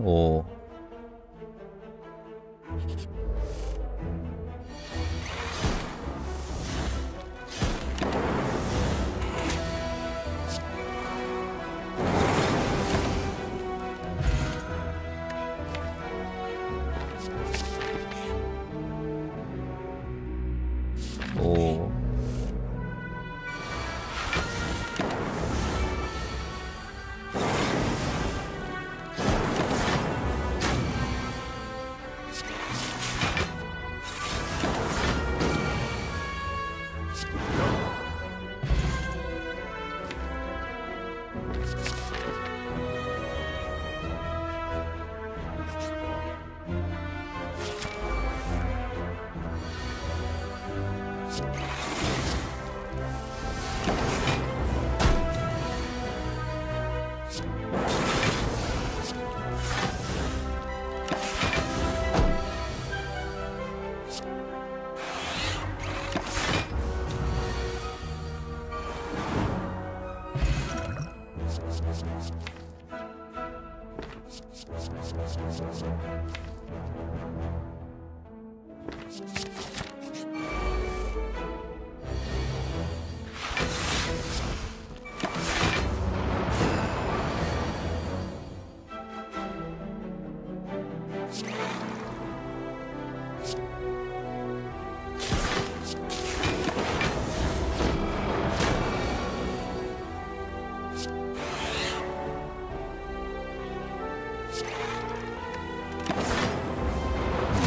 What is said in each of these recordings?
오.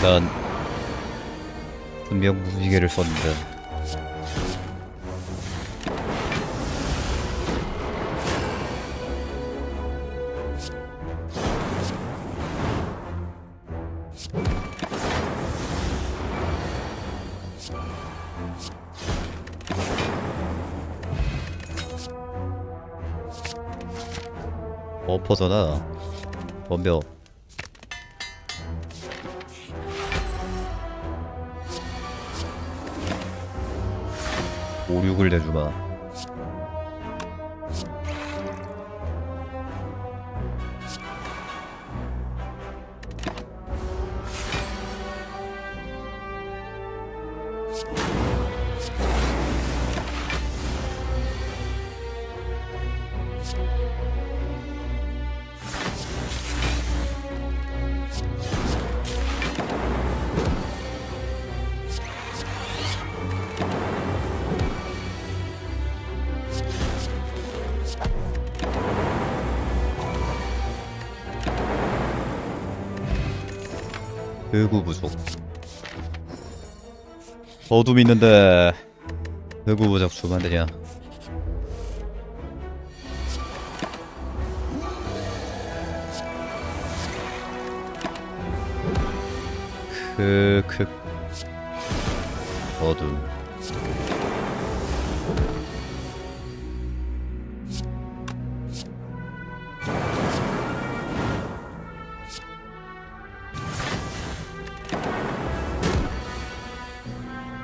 난 분명 무지개를 썼는데 엎어서나 덤벼. 오륙을 내주마. 대구 부족. 어둠 있는데 대구 부족 주면 안 되냐? 크크 어둠.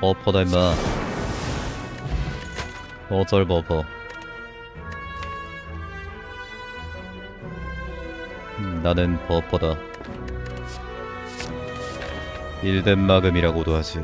버퍼다 임마. 어쩔 버퍼. 나는 버퍼다. 일된 마금이라고도 하지.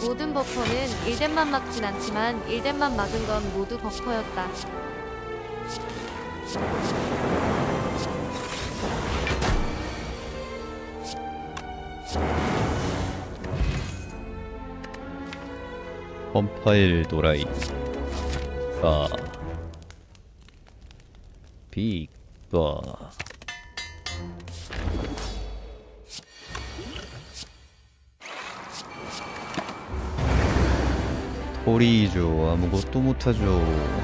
모든 버퍼는 일덴만 막진 않지만 일덴만 막은 건 모두 버퍼였다. 컴파일 도라이. 아. 비과. 토리죠. 아무것도 못하죠.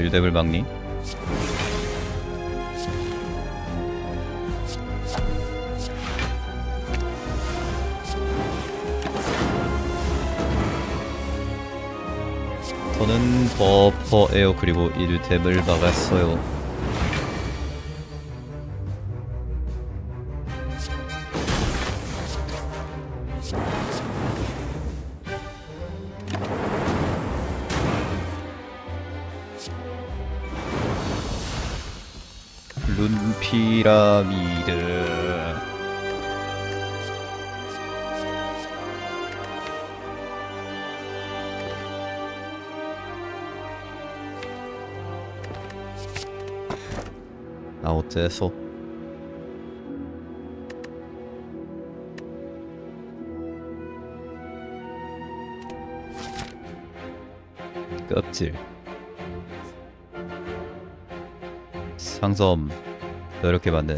윌덱을 막니? 저는 버퍼예요. 그리고 1탭을 막았어요. 룬피라미드. 아, 어째서? 껍질 상점 이렇게 만든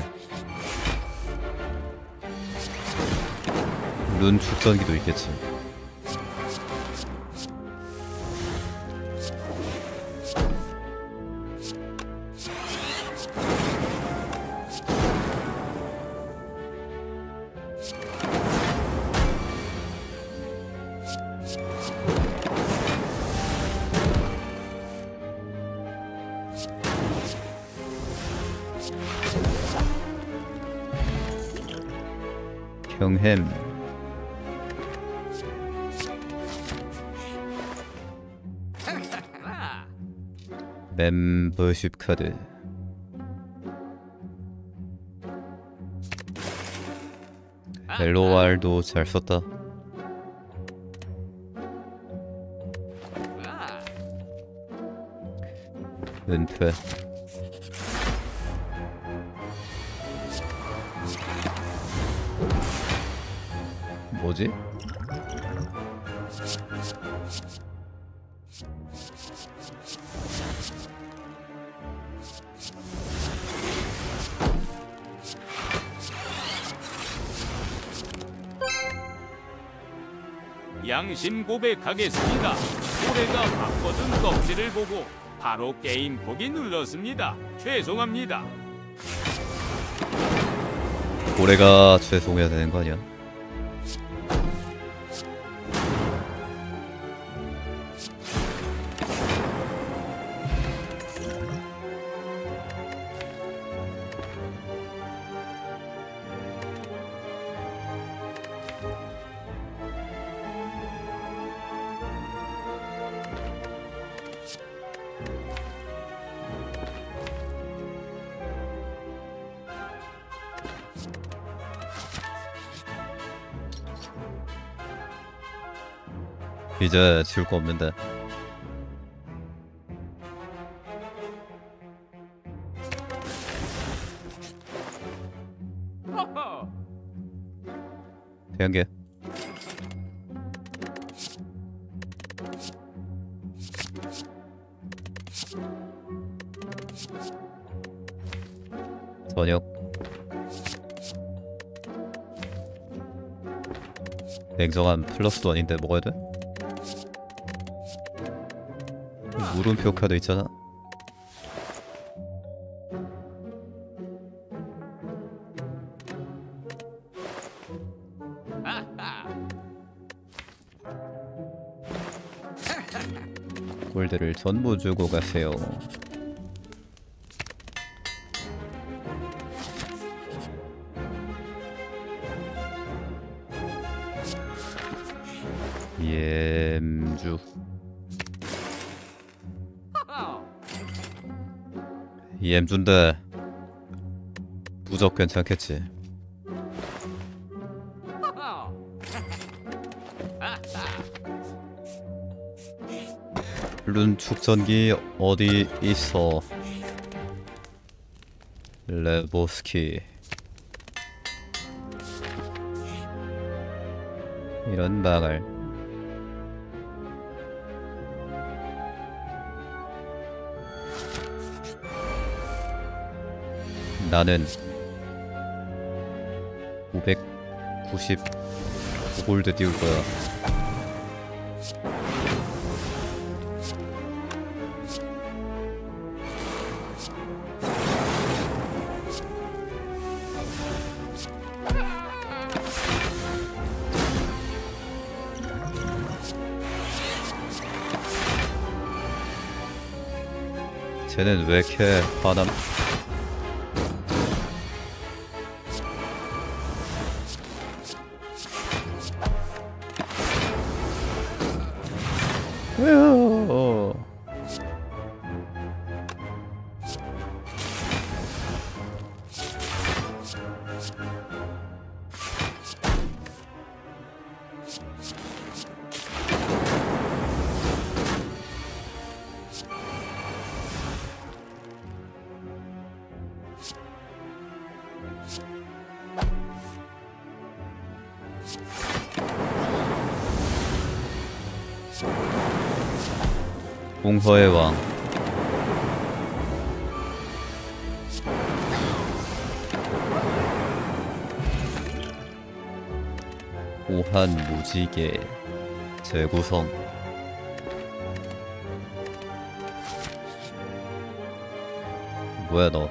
룬 축전기도 있겠지. 경햄 멤버십 카드. 벨로알도 잘 썼다. 은퇴. 뭐지? 양심 고백하겠습니다. 올해가 바꿔둔 껍질을 보고 바로 게임 포기 눌렀습니다. 죄송합니다. 올해가 죄송해야 되는 거 아니야? 이제 지울 거 없는데. 대형계 저녁 냉정한 플러스도 아닌데 먹어야 돼? 물음표 카드 있잖아. 골드를 전부 주고 가세요. 예, 주 이 엠준데 무적 괜찮겠지. 룬축전기 어디 있어? 레보스키. 이런 망할. 나는 599골드 띄울 거야. 쟤는 왜 이렇게 화남? 공허의 왕. 오한 무지개 재구성. 뭐야 너.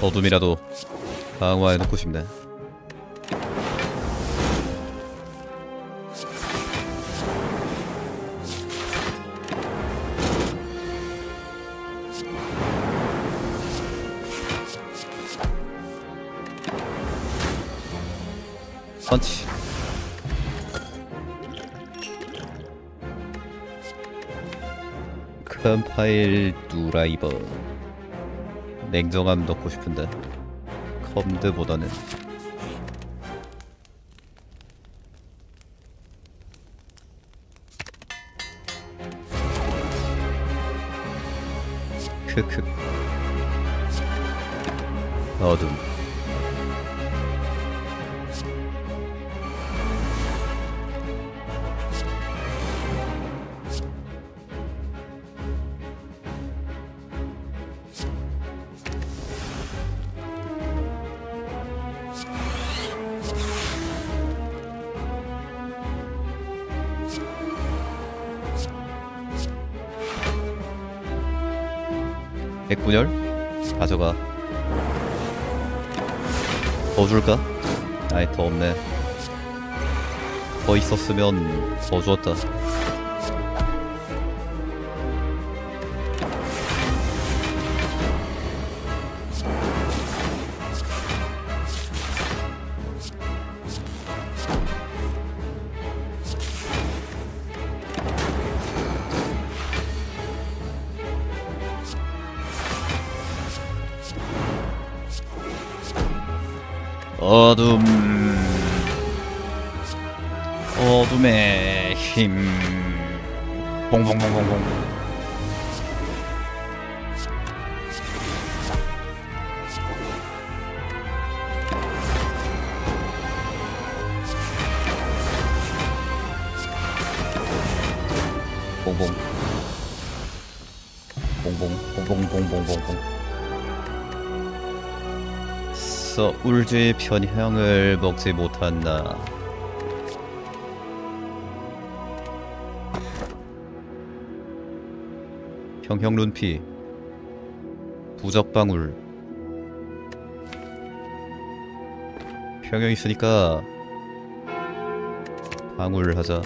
어둠이라도 강화해놓고 싶네. 펀치. 컴파일 드라이버. 냉정함 넣고 싶은데 컴드보다는. 크크. 어둠. 핵분열? 가져가. 더 줄까? 아이 더 없네. 더 있었으면 더 주었다. 어둠. 어둠의 힘. 봉봉봉봉봉. 봉봉. 봉봉봉봉봉봉봉봉봉. 울주의 편향을 먹지 못한다. 형형 룬피 부적방울. 형형 있으니까 방울 하자.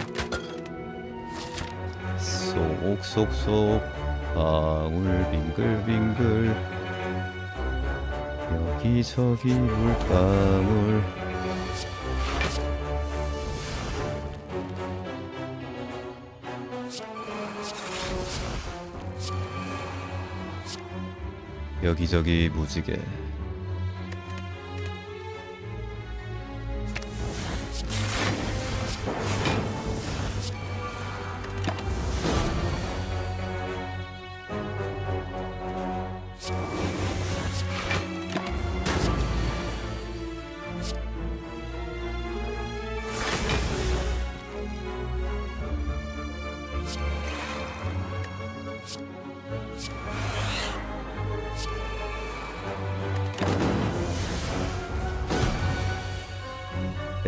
쏙쏙쏙 방울 빙글빙글. 여기저기 물방울. 여기저기 무지개.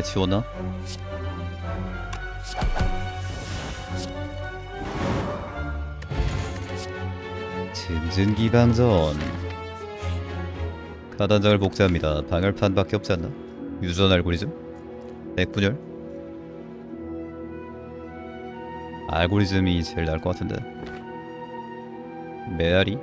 지워나? 진진기방전 가단장을 복제합니다. 방열판밖에 없지 않나? 유전 알고리즘? 핵분열? 알고리즘이 제일 나을 것 같은데. 메아리?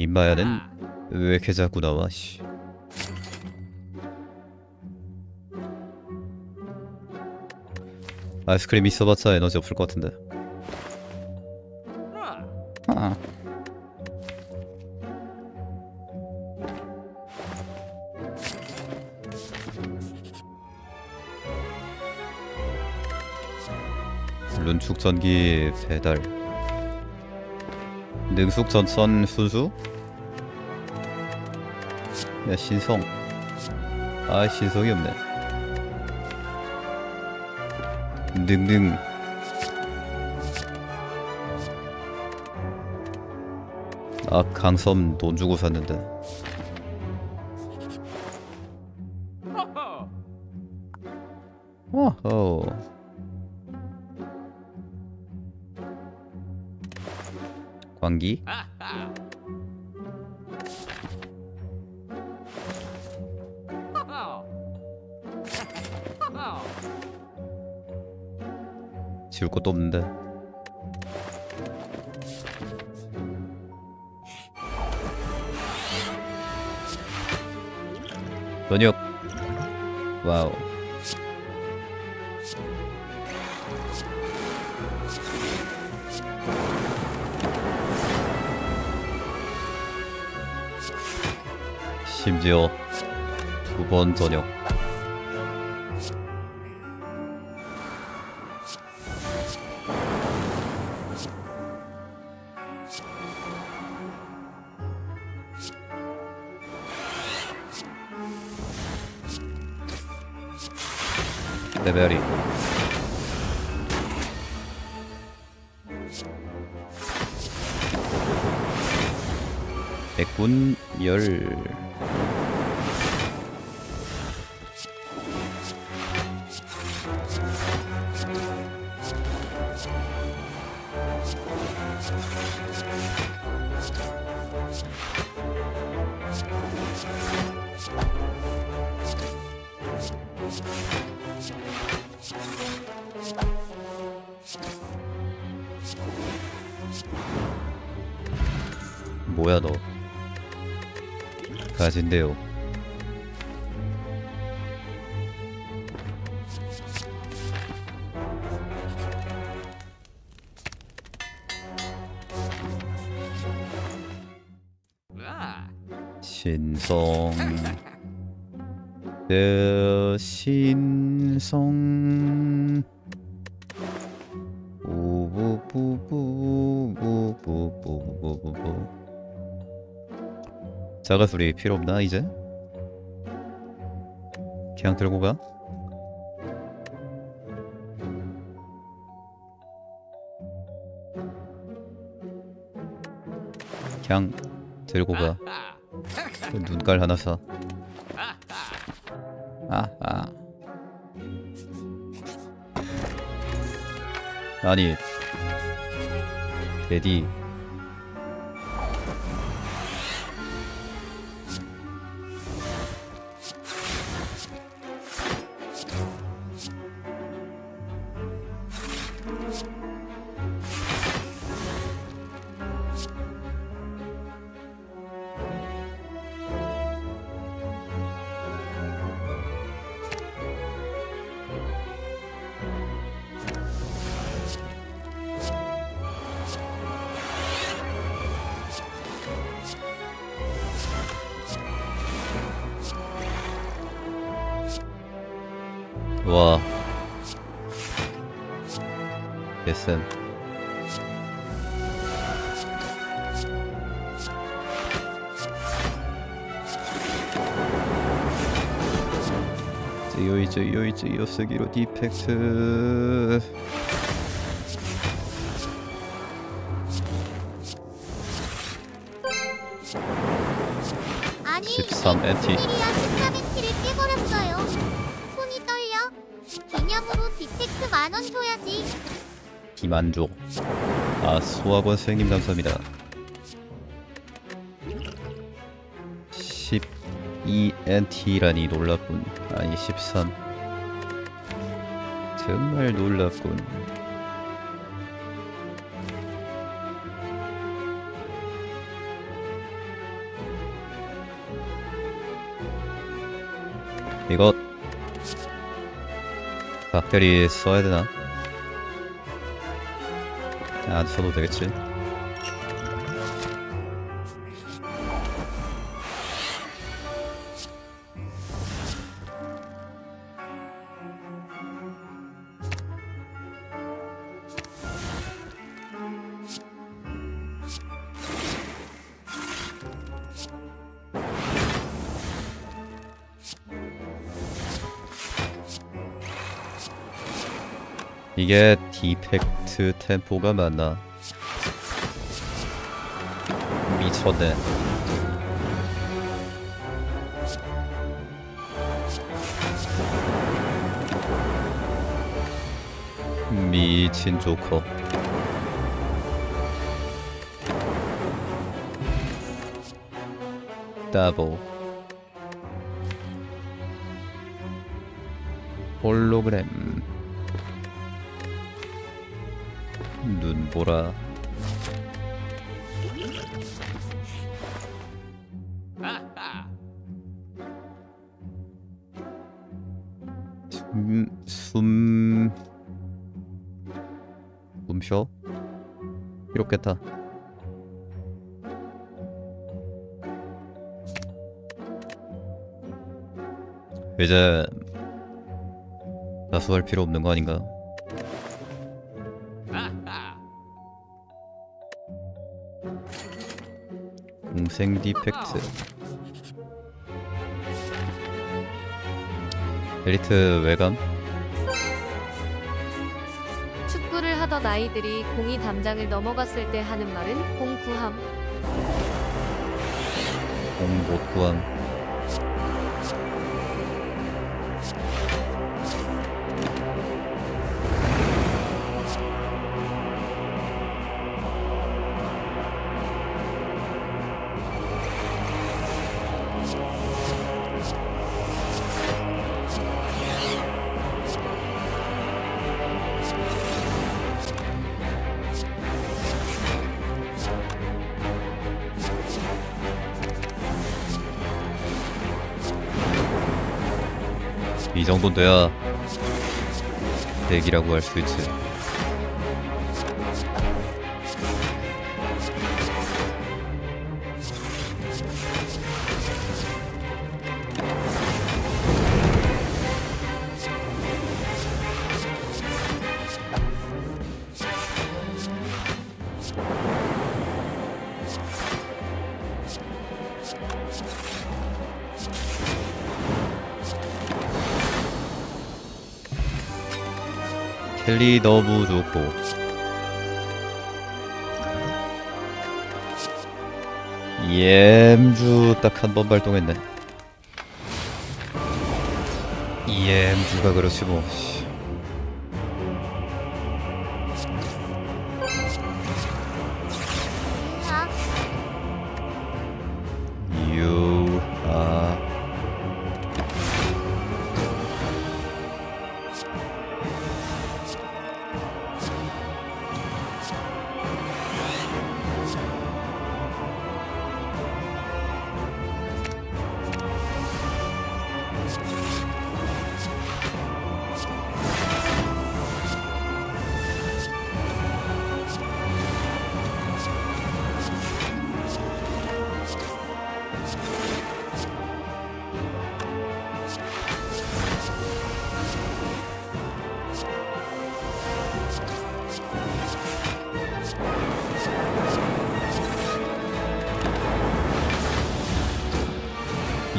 임마야는 왜 이렇게 자꾸 나와? 씨. 아이스크림 있어봤자 에너지 없을 것 같은데. 룬축전기 배달. 능숙전선 순수? 야 신성. 아 신성이 없네. 능능. 아 강섬 돈 주고 샀는데. 와호. 광기. 지울 것도 없는데. 번역. 와우. 심지어 두 번 번역. 레벨이. 핵분열. 뭐야 너. 가진대요. 신성. 네, 신성. 우부부부부부부부부. 자가수리 필요 없나 이제? 그냥 들고 가. 그냥 들고 가. 눈깔 하나 사. 아니 데디 와 예슨 요이저요이저요 쓰기로 디펙트 아니 13 엔티 디펙트 만원 줘야지. 김안조. 아 수학원 선생님 감사합니다. 12NT라니 놀랍군. 아니 13. 정말 놀랍군. 이거 박대리 써야 되나? 안 써도 되겠지. 이게 디펙트 템포가 맞나? 미쳤네. 미친 조커. 더블 홀로그램. 눈보라 숨쉬어? 이렇겠다. 이제 나수할 필요 없는 거 아닌가? 공생 디펙트 엘리트 외감. 축구를 하던 아이들이 공이 담장을 넘어갔을 때 하는 말은 공 구함. 공 못 구함. 이 정도는 돼야 대기라고 할 수 있지. 헨리 너브 두고 EM주 딱 한 번 발동했네. EM주가 그렇지 뭐.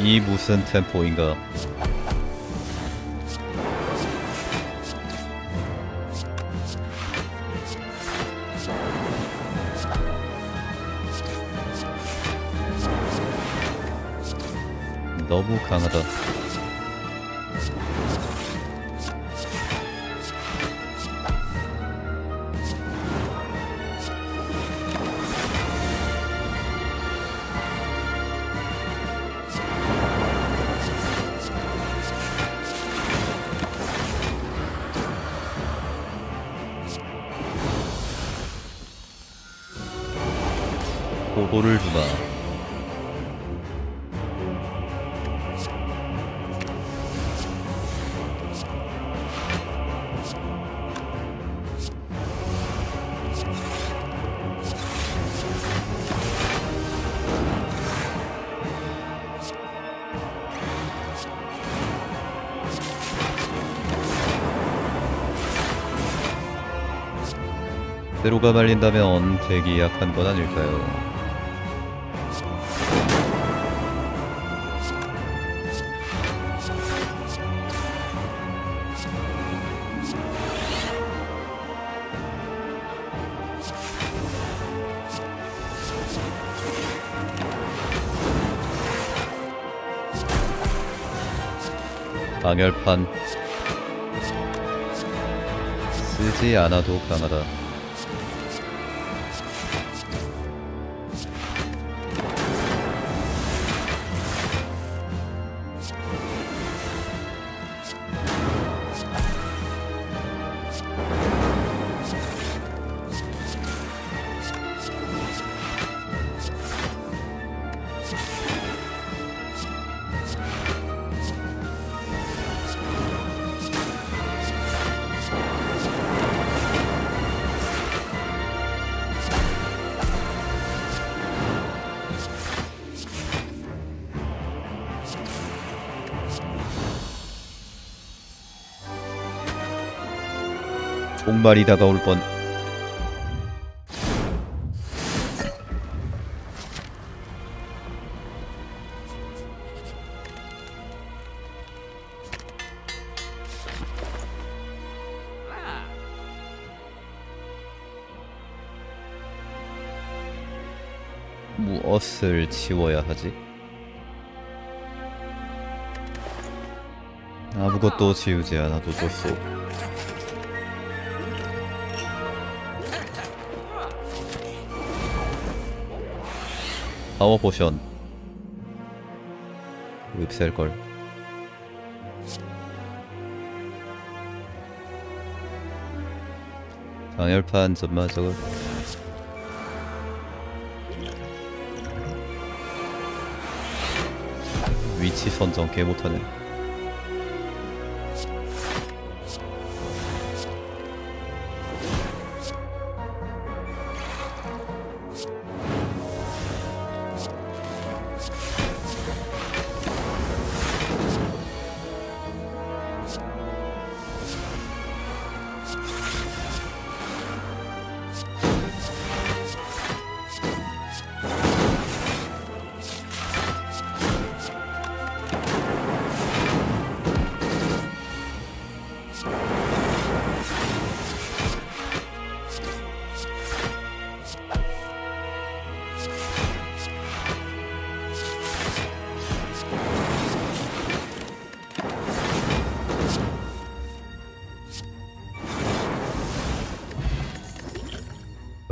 이 무슨 템포인가? 너무 강하다. 보고를 주마. 대로가 말린다면 되게 약한 건 아닐까요? 방열판 쓰지 않아도 강하다. 종말이 다가올 뻔. 무엇을 치워야 하지? 아무것도 지우지 않아도 좋소. 파워 포션 읍셀걸. 방열판 전마 저걸. 위치 선정 개 못하네.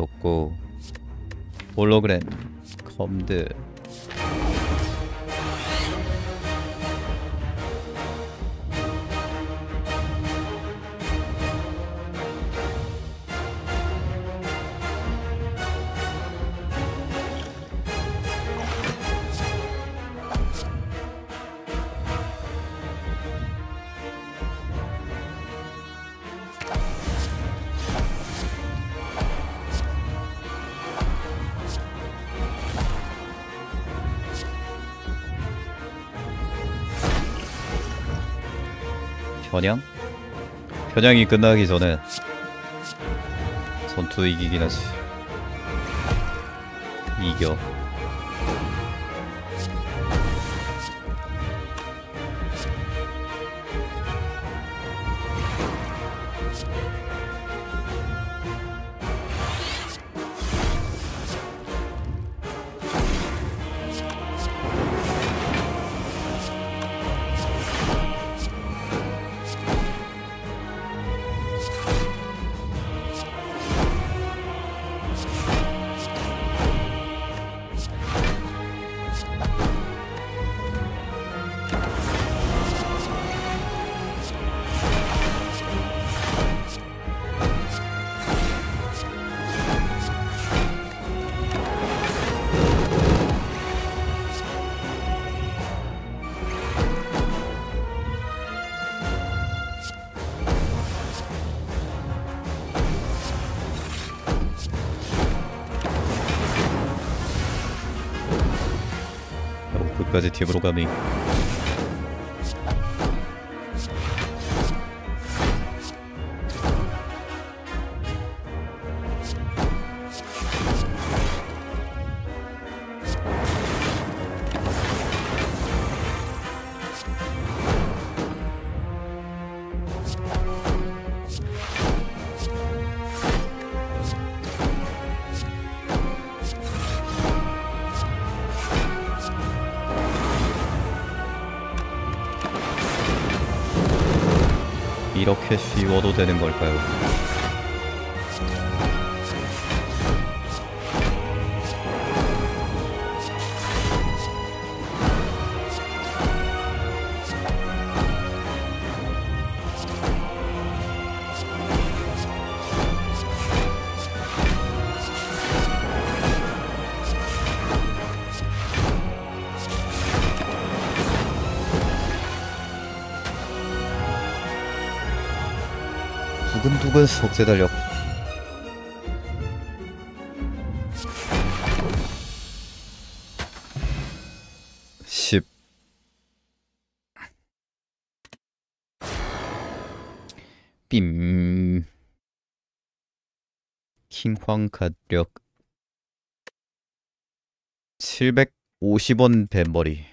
없고 홀로그램 컴드 겨냥? 겨냥이 끝나기 전에 전투 이기긴 하지. 이겨. 끝까지 팁으로 가미. 이렇게 쉬워도 되는 걸까요? 두근두근 속세 달력 빔 킹황 가력 750원 뱀머리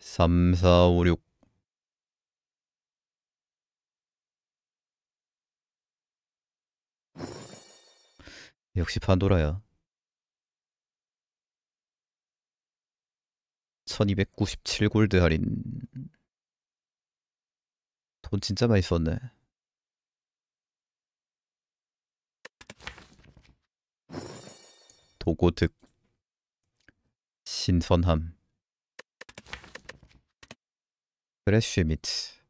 3456 역시 판도라야. 1297골드 할인. 돈 진짜 많이 썼네. 도고득 신선함. 그래쉬 미트